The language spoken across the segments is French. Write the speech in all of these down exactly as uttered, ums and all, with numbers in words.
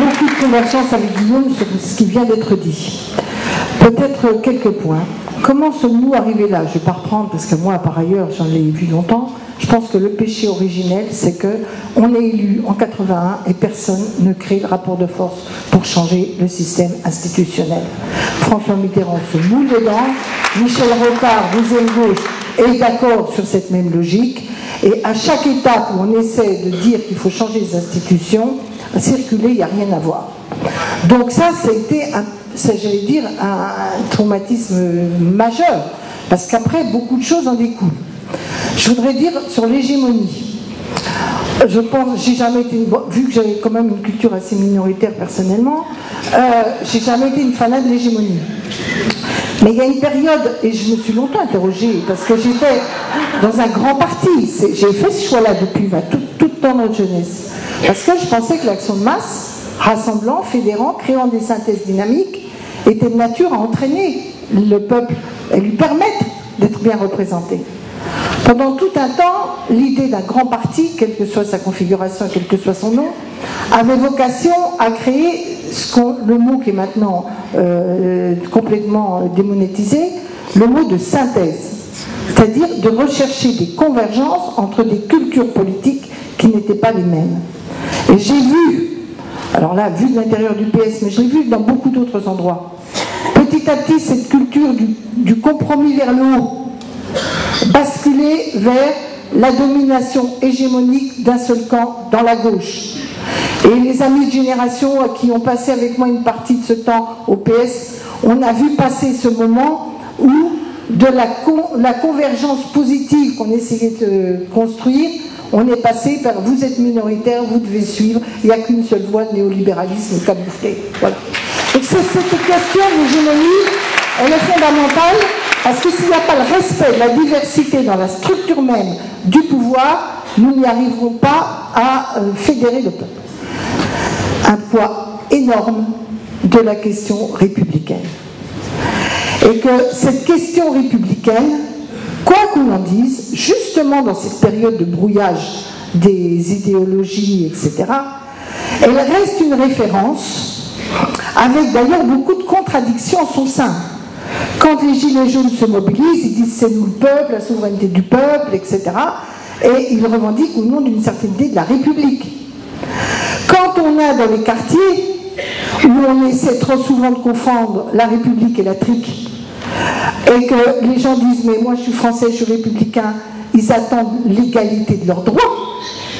beaucoup de convergence avec Guillaume sur ce qui vient d'être dit. Peut-être quelques points. Comment sommes-nous arrivés là? Je ne vais pas reprendre parce que moi, par ailleurs, j'en ai vu longtemps. Je pense que le péché originel, c'est qu'on est élu en quatre-vingt-un et personne ne crée le rapport de force pour changer le système institutionnel. François Mitterrand se moule dedans. Michel Rocard, vous et gauche, est d'accord sur cette même logique. Et à chaque étape où on essaie de dire qu'il faut changer les institutions, à circuler, il n'y a rien à voir. Donc ça, c'était un Ça, j'allais dire, un traumatisme majeur, parce qu'après, beaucoup de choses en découlent. Je voudrais dire sur l'hégémonie. Je pense, j'ai jamais été, une, vu que j'avais quand même une culture assez minoritaire personnellement, euh, j'ai jamais été une fanat de l'hégémonie. Mais il y a une période, et je me suis longtemps interrogée, parce que j'étais dans un grand parti, j'ai fait ce choix-là depuis ma, tout, toute notre jeunesse, parce que je pensais que l'action de masse, rassemblant, fédérant, créant des synthèses dynamiques, était de nature à entraîner le peuple et lui permettre d'être bien représenté. Pendant tout un temps, l'idée d'un grand parti, quelle que soit sa configuration, quel que soit son nom, avait vocation à créer ce qu'on, le mot qui est maintenant euh, complètement démonétisé, le mot de synthèse. C'est-à-dire de rechercher des convergences entre des cultures politiques qui n'étaient pas les mêmes. Et j'ai vu Alors là, vu de l'intérieur du P S, mais je l'ai vu dans beaucoup d'autres endroits. Petit à petit, cette culture du, du compromis vers le haut basculait vers la domination hégémonique d'un seul camp dans la gauche. Et les amis de Génération qui ont passé avec moi une partie de ce temps au P S, on a vu passer ce moment où de la, con, la convergence positive qu'on essayait de construire, on est passé par « vous êtes minoritaire, vous devez suivre, il n'y a qu'une seule voie de néolibéralisme camouflé ». Voilà. Donc cette question de l'hégémonie, elle est fondamentale, parce que s'il n'y a pas le respect de la diversité dans la structure même du pouvoir, nous n'y arriverons pas à fédérer le peuple. Un poids énorme de la question républicaine. Et que cette question républicaine, quoi qu'on en dise, justement dans cette période de brouillage des idéologies, et cetera, elle reste une référence, avec d'ailleurs beaucoup de contradictions en son sein. Quand les Gilets jaunes se mobilisent, ils disent c'est nous le peuple, la souveraineté du peuple, et cetera, et ils revendiquent au nom d'une certaine idée de la République. Quand on a dans les quartiers, où on essaie trop souvent de confondre la République et la trique, et que les gens disent « mais moi je suis français, je suis républicain », ils attendent l'égalité de leurs droits,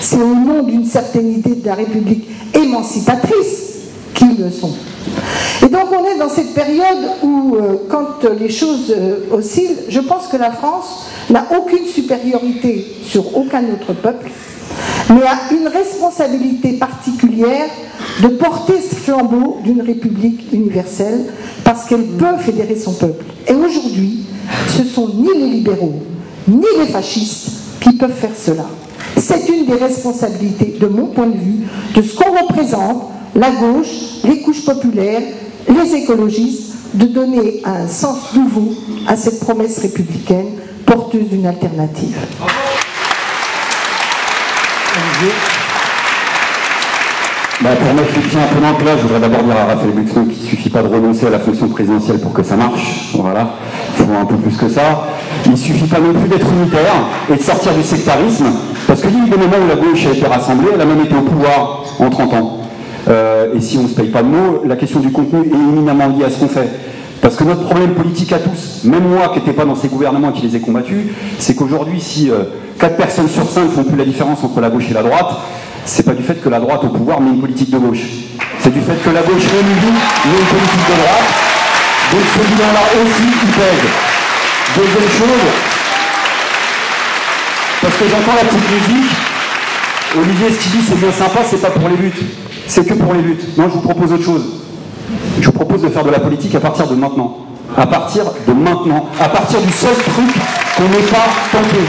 c'est au nom d'une certaine idée de la République émancipatrice qu'ils le sont. Et donc on est dans cette période où, euh, quand les choses euh, oscillent, je pense que la France n'a aucune supériorité sur aucun autre peuple, mais a une responsabilité particulière de porter ce flambeau d'une république universelle, parce qu'elle peut fédérer son peuple. Et aujourd'hui, ce sont ni les libéraux, ni les fascistes qui peuvent faire cela. C'est une des responsabilités, de mon point de vue, de ce qu'on représente, la gauche, les couches populaires, les écologistes, de donner un sens nouveau à cette promesse républicaine, porteuse d'une alternative. Bah pour moi, je suis bien un peu dans le là. Je voudrais d'abord dire à Raphaël Buxno qu'il ne suffit pas de renoncer à la fonction présidentielle pour que ça marche. Voilà. Il faut un peu plus que ça. Il ne suffit pas non plus d'être unitaire et de sortir du sectarisme. Parce qu'il y a eu des moments où la gauche a été rassemblée, elle a même été au pouvoir en trente ans. Euh, et si on ne se paye pas de mots, la question du contenu est éminemment liée à ce qu'on fait. Parce que notre problème politique à tous, même moi qui n'étais pas dans ces gouvernements et qui les ai combattus, c'est qu'aujourd'hui, si euh, quatre personnes sur cinq font plus la différence entre la gauche et la droite, c'est pas du fait que la droite au pouvoir met une politique de gauche. C'est du fait que la gauche réunit met une politique de droite. Donc ce bilan-là aussi, il pèse. Deuxième chose, parce que j'entends la petite musique, Olivier, ce qu'il dit, c'est bien sympa, c'est pas pour les luttes. C'est que pour les luttes. Non, je vous propose autre chose. Je vous propose de faire de la politique à partir de maintenant. À partir de maintenant. À partir du seul truc qu'on n'est pas tenté.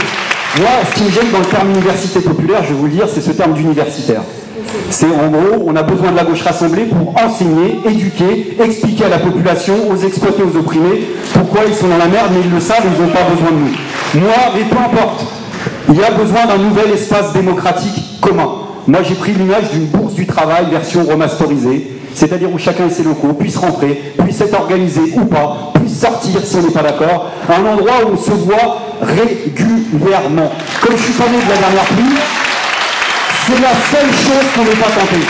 Moi, ce qui me gêne dans le terme université populaire, je vais vous le dire, c'est ce terme d'universitaire. C'est en gros, on a besoin de la gauche rassemblée pour enseigner, éduquer, expliquer à la population, aux exploités, aux opprimés, pourquoi ils sont dans la merde, mais ils le savent, ils n'ont pas besoin de nous. Moi, mais peu importe, il y a besoin d'un nouvel espace démocratique commun. Moi, j'ai pris l'image d'une bourse du travail version remasterisée, c'est-à-dire où chacun et ses locaux puissent rentrer, puissent être organisés ou pas, puissent sortir si on n'est pas d'accord, à un endroit où on se voit régulièrement. Comme je suis tombé de la dernière pluie, c'est la seule chose qu'on n'est pas tenté.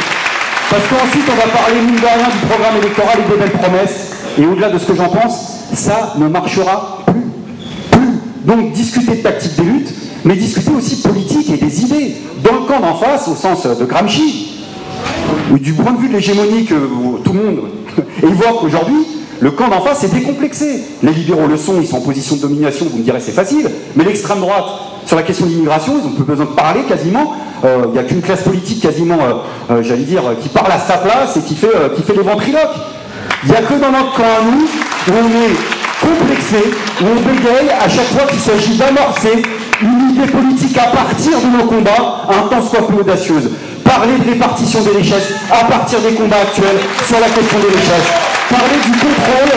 Parce qu'ensuite, on va parler mine de rien du programme électoral et de belles promesses, et au-delà de ce que j'en pense, ça ne marchera plus. Plus. Donc, discuter de tactique des luttes, mais discuter aussi politique et des idées, dans le camp d'en face, au sens de Gramsci, ou du point de vue de l'hégémonie que tout le monde évoque aujourd'hui, le camp d'en face est décomplexé. Les libéraux le sont, ils sont en position de domination, vous me direz c'est facile, mais l'extrême droite, sur la question de l'immigration, ils n'ont plus besoin de parler quasiment, il euh, n'y a qu'une classe politique quasiment, euh, euh, j'allais dire, qui parle à sa place et qui fait, euh, qui fait les ventriloques. Il n'y a que dans notre camp à nous, où on est complexé, où on bégaye à chaque fois qu'il s'agit d'amorcer une idée politique à partir de nos combats, un temps soit plus audacieuse. Parler de répartition des richesses à partir des combats actuels sur la question des richesses. Parler du contrôle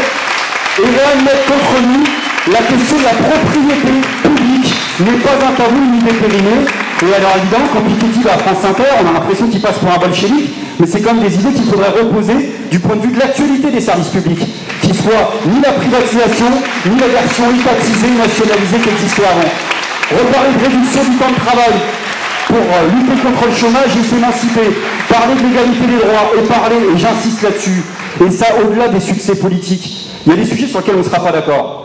et réadmettre contre nous la question de la propriété publique n'est pas un tabou, une idée périmée. Et alors évidemment, quand Piketty va à France Inter, on a l'impression qu'il passe pour un bolchévique, mais c'est quand même des idées qu'il faudrait reposer du point de vue de l'actualité des services publics, qui soit ni la privatisation, ni la version étatisée, nationalisée qui existait avant. Reparler de réduction du temps de travail pour euh, lutter contre le chômage et s'émanciper. Parler de l'égalité des droits et parler, et j'insiste là-dessus, et ça au-delà des succès politiques. Il y a des sujets sur lesquels on ne sera pas d'accord.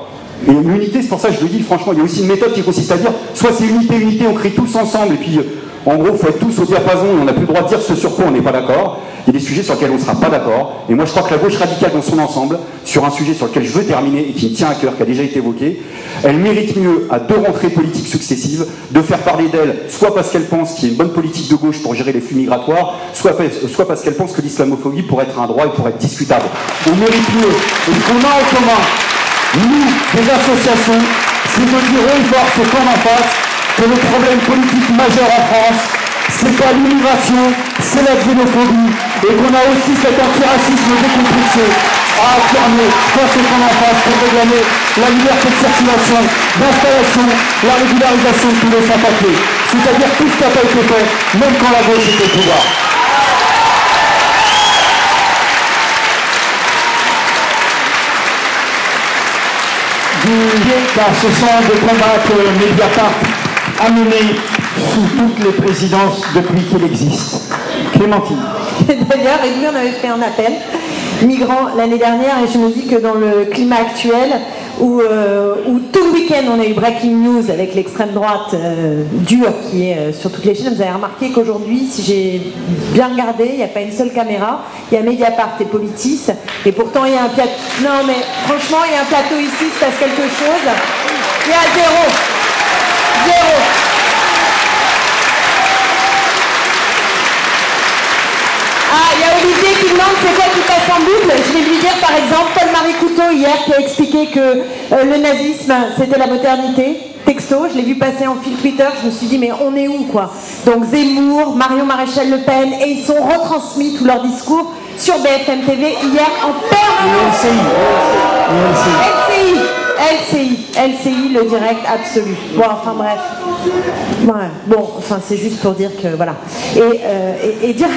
Et l'unité, c'est pour ça que je le dis franchement, il y a aussi une méthode qui consiste à dire, soit c'est unité, unité, on crie tous ensemble, et puis euh, en gros, il faut être tous au diapason, et on n'a plus le droit de dire ce sur quoi on n'est pas d'accord. Il y a des sujets sur lesquels on ne sera pas d'accord. Et moi, je crois que la gauche radicale dans son ensemble, sur un sujet sur lequel je veux terminer et qui me tient à cœur, qui a déjà été évoqué, elle mérite mieux, à deux rentrées politiques successives, de faire parler d'elle, soit parce qu'elle pense qu'il y a une bonne politique de gauche pour gérer les flux migratoires, soit, soit parce qu'elle pense que l'islamophobie pourrait être un droit et pourrait être discutable. On mérite mieux. Et ce qu'on a en commun, nous, des associations, c'est de dire au revoir ce qu'on en face, que le problème politique majeur en France, c'est pas l'immigration, c'est la xénophobie, et qu'on a aussi cet antiracisme décomplexé à affirmer face au camp d'en face pour réclamer la liberté de circulation, d'installation, la régularisation de tous les sans-papiers. C'est-à-dire tout ce qui n'a pas été fait, même quand la gauche était au pouvoir. Car ce sont des combats que Mediapart a menés sous toutes les présidences depuis qu'il existe. Clémentine. D'ailleurs, et lui, on avait fait un appel migrant l'année dernière, et je me dis que dans le climat actuel, où, euh, où tout le week-end on a eu breaking news avec l'extrême droite euh, dure qui est euh, sur toutes les chaînes, vous avez remarqué qu'aujourd'hui, si j'ai bien regardé, il n'y a pas une seule caméra, il y a Mediapart et Politis, et pourtant il y a un plateau. Non mais franchement, il y a un plateau ici, il se passe quelque chose. Il y a zéro, zéro. Ah, il y a Olivier qui demande c'est quoi qui passe en boucle. Je vais lui dire par exemple Paul-Marie Couteau hier qui a expliqué que euh, le nazisme c'était la modernité. Texto, je l'ai vu passer en fil Twitter, je me suis dit mais on est où quoi. Donc Zemmour, Mario Maréchal-Le Pen, et ils sont retransmis tous leurs discours sur B F M T V hier en permanence. L C I. L C I, L C I, le direct absolu. Bon, enfin bref. Ouais, bon, enfin c'est juste pour dire que voilà. Et, euh, et, et dire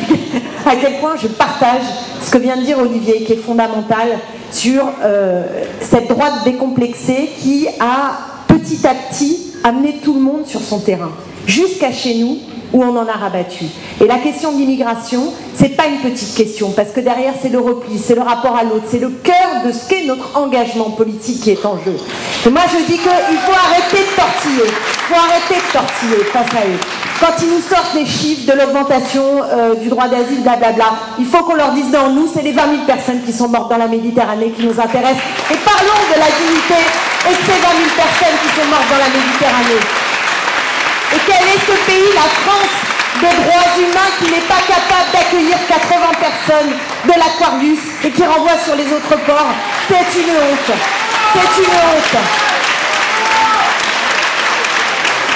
à quel point je partage ce que vient de dire Olivier, qui est fondamental sur euh, cette droite décomplexée qui a petit à petit amené tout le monde sur son terrain, jusqu'à chez nous, où on en a rabattu. Et la question de l'immigration, c'est pas une petite question, parce que derrière c'est le repli, c'est le rapport à l'autre, c'est le cœur de ce qu'est notre engagement politique qui est en jeu. Et moi je dis qu'il faut arrêter de tortiller, il faut arrêter de tortiller face à eux. Quand ils nous sortent les chiffres de l'augmentation euh, du droit d'asile, blablabla, il faut qu'on leur dise non, nous c'est les vingt mille personnes qui sont mortes dans la Méditerranée qui nous intéressent, et parlons de la dignité et de ces vingt mille personnes qui sont mortes dans la Méditerranée. Et quel est ce pays, la France des droits humains, qui n'est pas capable d'accueillir quatre-vingts personnes de l'Aquarius et qui renvoie sur les autres ports? C'est une honte. C'est une honte.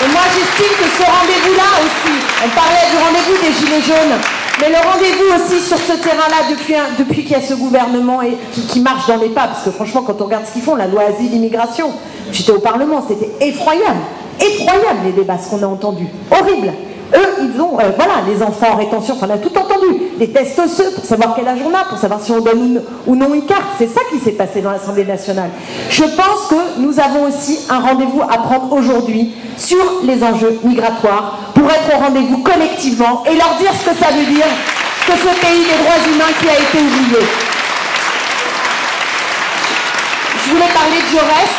Et moi, j'estime que ce rendez-vous-là aussi, on parlait du rendez-vous des Gilets jaunes, mais le rendez-vous aussi sur ce terrain-là depuis, depuis qu'il y a ce gouvernement et qui, qui marche dans les pas, parce que franchement, quand on regarde ce qu'ils font, la loi asile, immigration, j'étais au Parlement, c'était effroyable. Effroyable les débats, ce qu'on a entendu. Horrible. Eux, ils ont, euh, voilà, les enfants en rétention, on a tout entendu, des tests osseux pour savoir quel âge on a, pour savoir si on donne ou non une carte. C'est ça qui s'est passé dans l'Assemblée nationale. Je pense que nous avons aussi un rendez-vous à prendre aujourd'hui sur les enjeux migratoires pour être au rendez-vous collectivement et leur dire ce que ça veut dire que ce pays des droits humains qui a été oublié. Je voulais parler de Jaurès.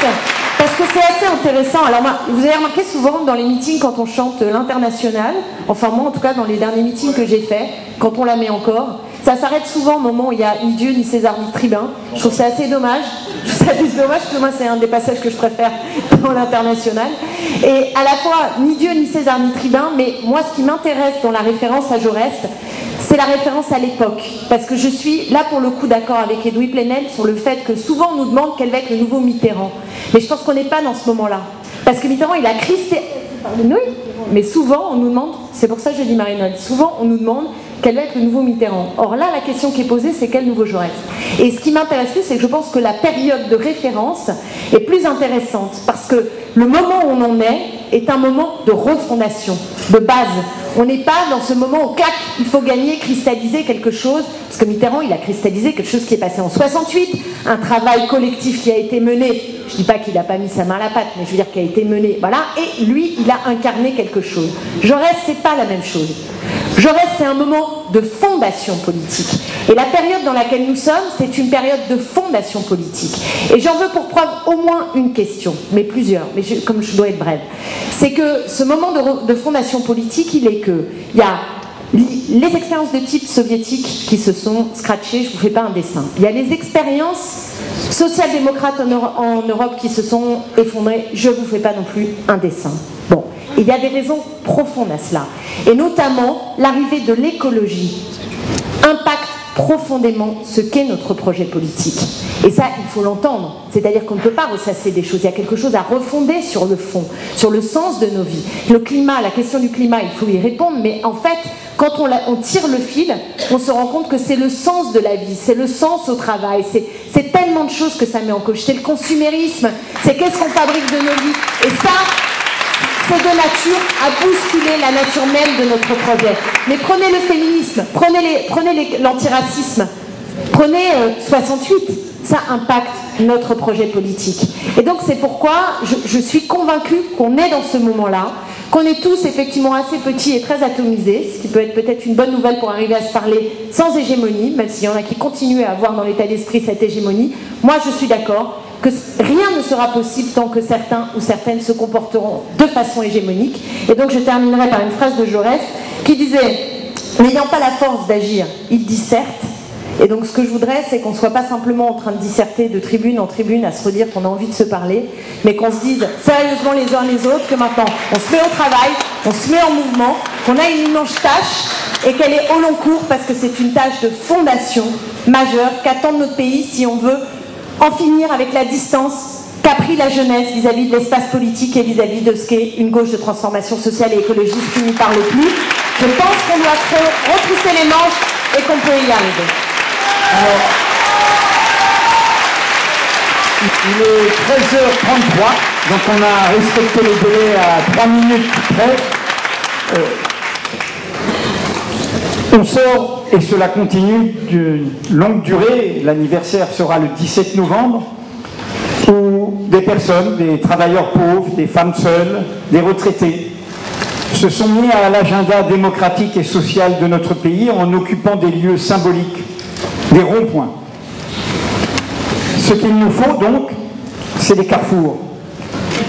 Parce que c'est assez intéressant. Alors, vous avez remarqué souvent dans les meetings, quand on chante l'international, enfin moi en tout cas dans les derniers meetings que j'ai faits, quand on la met encore, ça s'arrête souvent au moment où il n'y a ni Dieu ni César ni tribun. Je trouve ça assez dommage. Je trouve ça assez dommage parce que moi c'est un des passages que je préfère dans l'international. Et à la fois ni Dieu ni César ni tribun, mais moi ce qui m'intéresse dans la référence à Jaurès, c'est la référence à l'époque, parce que je suis là pour le coup d'accord avec Edwy Plenel sur le fait que souvent on nous demande quel va être le nouveau Mitterrand, mais je pense qu'on n'est pas dans ce moment-là, parce que Mitterrand il a cristé, oui, mais souvent on nous demande, c'est pour ça que je dis Marie-Noëlle, souvent on nous demande quel va être le nouveau Mitterrand, or là la question qui est posée c'est quel nouveau Jaurès, et ce qui m'intéresse plus c'est que je pense que la période de référence est plus intéressante, parce que le moment où on en est est un moment de refondation, de base. On n'est pas dans ce moment où, clac, il faut gagner, cristalliser quelque chose, parce que Mitterrand, il a cristallisé quelque chose qui est passé en soixante-huit, un travail collectif qui a été mené, je dis pas qu'il n'a pas mis sa main à la pâte, mais je veux dire qui a été mené, voilà, et lui, il a incarné quelque chose. Jaurès, c'est pas la même chose. Jaurès, c'est un moment de fondation politique. Et la période dans laquelle nous sommes, c'est une période de fondation politique. Et j'en veux pour preuve au moins une question, mais plusieurs, mais je, comme je dois être brève. C'est que ce moment de, de fondation politique, il est que il y a les expériences de type soviétique qui se sont scratchées, je ne vous fais pas un dessin. Il y a les expériences social-démocrates en, en Europe qui se sont effondrées, je ne vous fais pas non plus un dessin. Bon. Et il y a des raisons profondes à cela. Et notamment, l'arrivée de l'écologie impacte profondément ce qu'est notre projet politique. Et ça, il faut l'entendre. C'est-à-dire qu'on ne peut pas ressasser des choses. Il y a quelque chose à refonder sur le fond, sur le sens de nos vies. Le climat, la question du climat, il faut y répondre, mais en fait, quand on, la, on tire le fil, on se rend compte que c'est le sens de la vie, c'est le sens au travail, c'est tellement de choses que ça met en cause. C'est le consumérisme, c'est qu'est-ce qu'on fabrique de nos vies. Et ça... c'est de nature à bousculer la nature même de notre projet. Mais prenez le féminisme, prenez l'antiracisme, prenez, les, prenez, prenez euh, soixante-huit, ça impacte notre projet politique. Et donc c'est pourquoi je, je suis convaincue qu'on est dans ce moment-là, qu'on est tous effectivement assez petits et très atomisés, ce qui peut être peut-être une bonne nouvelle pour arriver à se parler sans hégémonie, même s'il y en a qui continuent à avoir dans l'état d'esprit cette hégémonie. Moi je suis d'accord que rien ne sera possible tant que certains ou certaines se comporteront de façon hégémonique. Et donc je terminerai par une phrase de Jaurès qui disait « N'ayant pas la force d'agir, il disserte ». Et donc ce que je voudrais, c'est qu'on ne soit pas simplement en train de disserter de tribune en tribune à se redire qu'on a envie de se parler, mais qu'on se dise sérieusement les uns les autres que maintenant on se met au travail, on se met en mouvement, qu'on a une immense tâche et qu'elle est au long cours parce que c'est une tâche de fondation majeure qu'attend notre pays si on veut en finir avec la distance qu'a pris la jeunesse vis-à-vis de l'espace politique et vis-à-vis de ce qu'est une gauche de transformation sociale et écologiste qui n'y parle plus. Je pense qu'on doit se retrousser les manches et qu'on peut y arriver. Alors, il est treize heures trente-trois, donc on a respecté le délai à trois minutes près. Euh, on sort... Et cela continue d'une longue durée. L'anniversaire sera le dix-sept novembre, où des personnes, des travailleurs pauvres, des femmes seules, des retraités, se sont mis à l'agenda démocratique et social de notre pays en occupant des lieux symboliques, des ronds-points. Ce qu'il nous faut donc, c'est des carrefours,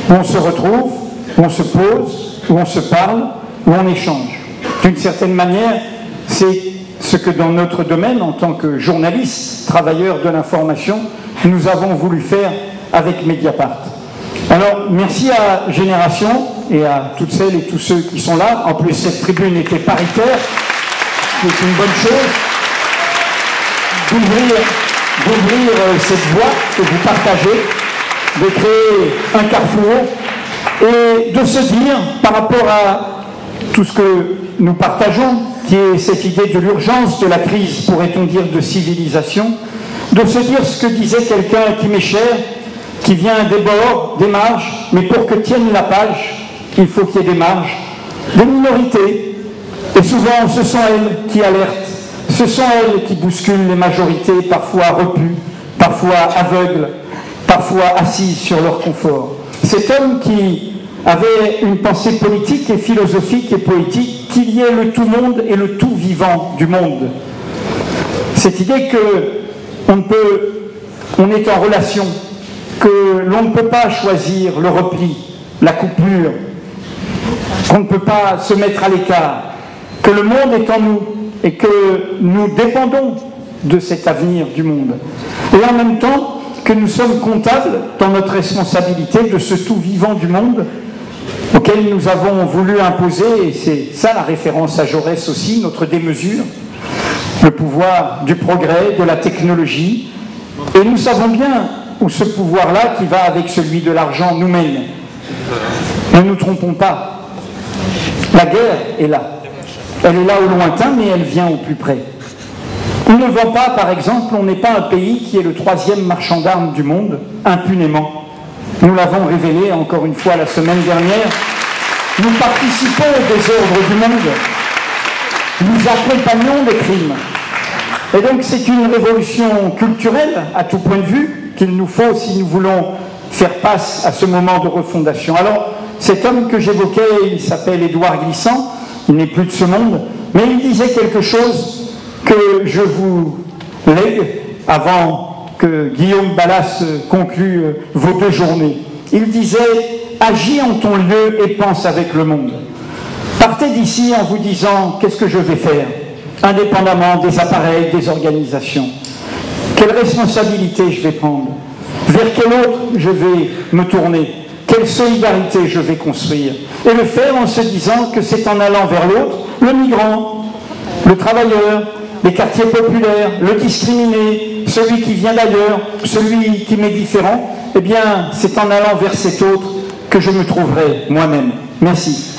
où on se retrouve, où on se pose, où on se parle, où on échange. D'une certaine manière, c'est ce que dans notre domaine, en tant que journalistes, travailleurs de l'information, nous avons voulu faire avec Mediapart. Alors, merci à Génération et à toutes celles et tous ceux qui sont là. En plus, cette tribune était paritaire, ce qui est une bonne chose, d'ouvrir, d'ouvrir cette voie que vous partagez, de créer un carrefour et de se dire, par rapport à tout ce que nous partageons, qui est cette idée de l'urgence de la crise, pourrait-on dire, de civilisation, de se dire ce que disait quelqu'un qui m'est cher, qui vient des bords, des marges, mais pour que tienne la page, il faut qu'il y ait des marges, des minorités, Et souvent, ce sont elles qui alertent, ce sont elles qui bousculent les majorités, parfois repues, parfois aveugles, parfois assises sur leur confort. Cet homme qui avait une pensée politique et philosophique et poétique qui liait le tout-monde et le tout-vivant du monde. Cette idée que on peut, on est en relation, que l'on ne peut pas choisir le repli, la coupure, qu'on ne peut pas se mettre à l'écart, que le monde est en nous et que nous dépendons de cet avenir du monde. Et en même temps, que nous sommes comptables dans notre responsabilité de ce tout vivant du monde auquel nous avons voulu imposer, et c'est ça la référence à Jaurès aussi, notre démesure, le pouvoir du progrès, de la technologie. Et nous savons bien où ce pouvoir-là, qui va avec celui de l'argent, nous mène. Ne nous trompons pas. La guerre est là. Elle est là au lointain, mais elle vient au plus près. On ne vend pas, par exemple, on n'est pas un pays qui est le troisième marchand d'armes du monde, impunément. Nous l'avons révélé encore une fois la semaine dernière. Nous participons au désordre du monde. Nous accompagnons les crimes. Et donc c'est une révolution culturelle, à tout point de vue, qu'il nous faut si nous voulons faire face à ce moment de refondation. Alors, cet homme que j'évoquais, il s'appelle Édouard Glissant, il n'est plus de ce monde, mais il disait quelque chose que je vous lègue avant que Guillaume Balas conclue vos deux journées. Il disait « Agis en ton lieu et pense avec le monde ». Partez d'ici en vous disant « Qu'est-ce que je vais faire ?» indépendamment des appareils, des organisations. Quelle responsabilité je vais prendre? Vers quel autre je vais me tourner? Quelle solidarité je vais construire? Et le faire en se disant que c'est en allant vers l'autre, le migrant, le travailleur, les quartiers populaires, le discriminé, celui qui vient d'ailleurs, celui qui m'est différent, eh bien, c'est en allant vers cet autre que je me trouverai moi-même. Merci.